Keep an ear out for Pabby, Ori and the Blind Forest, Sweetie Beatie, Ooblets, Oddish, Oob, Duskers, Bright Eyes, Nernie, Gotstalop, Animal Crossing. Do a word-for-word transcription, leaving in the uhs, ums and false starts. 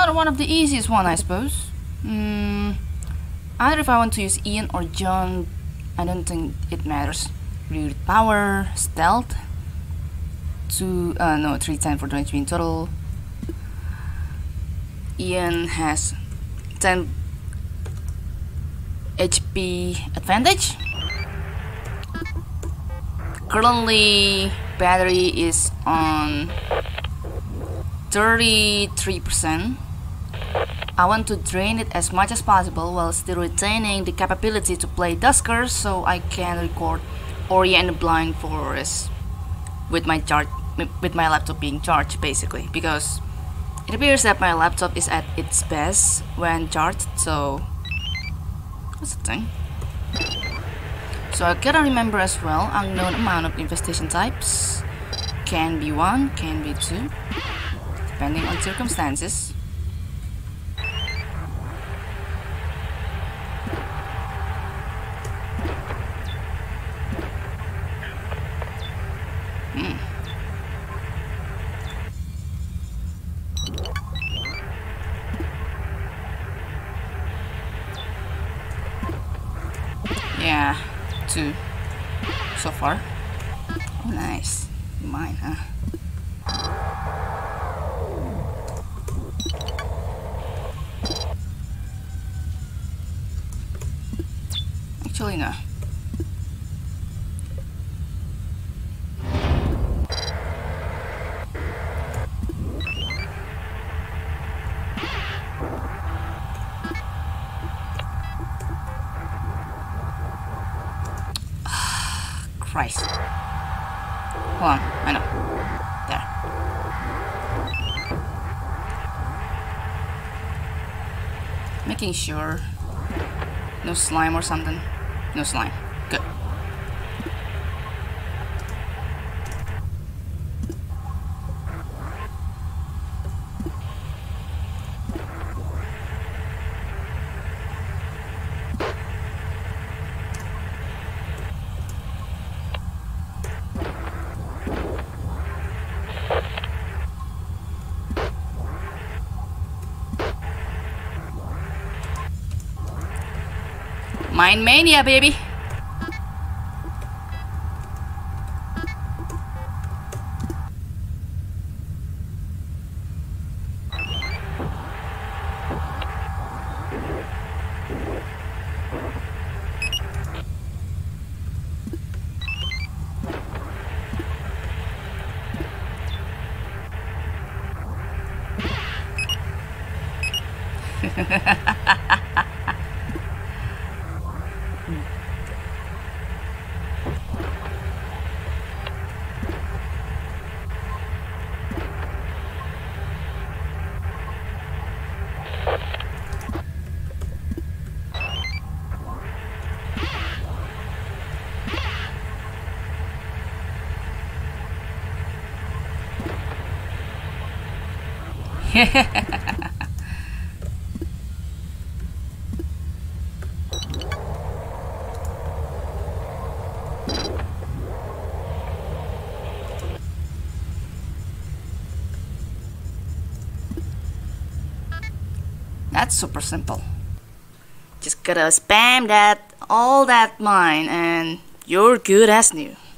Another one of the easiest one, I suppose. Mm, I don't know if I want to use Ian or John. I don't think it matters. Rear power, stealth. Two, uh, no, three ten for twenty-three in total. Ian has ten H P advantage. Currently, battery is on thirty-three percent. I want to drain it as much as possible while still retaining the capability to play Dusker, so I can record Ori and the Blind Forest with my charge, with my laptop being charged, basically, because it appears that my laptop is at its best when charged. So what's the thing? So I gotta remember as well, unknown amount of infestation types. Can be one, can be two, depending on circumstances. Hmm. Yeah, two so far. Oh, nice. Mine, huh? Actually, no. Christ. Hold on, I know. There. Making sure. No slime or something. No slime. Good. Mine mania, baby. That's super simple. Just gotta spam that all that mine and you're good as new.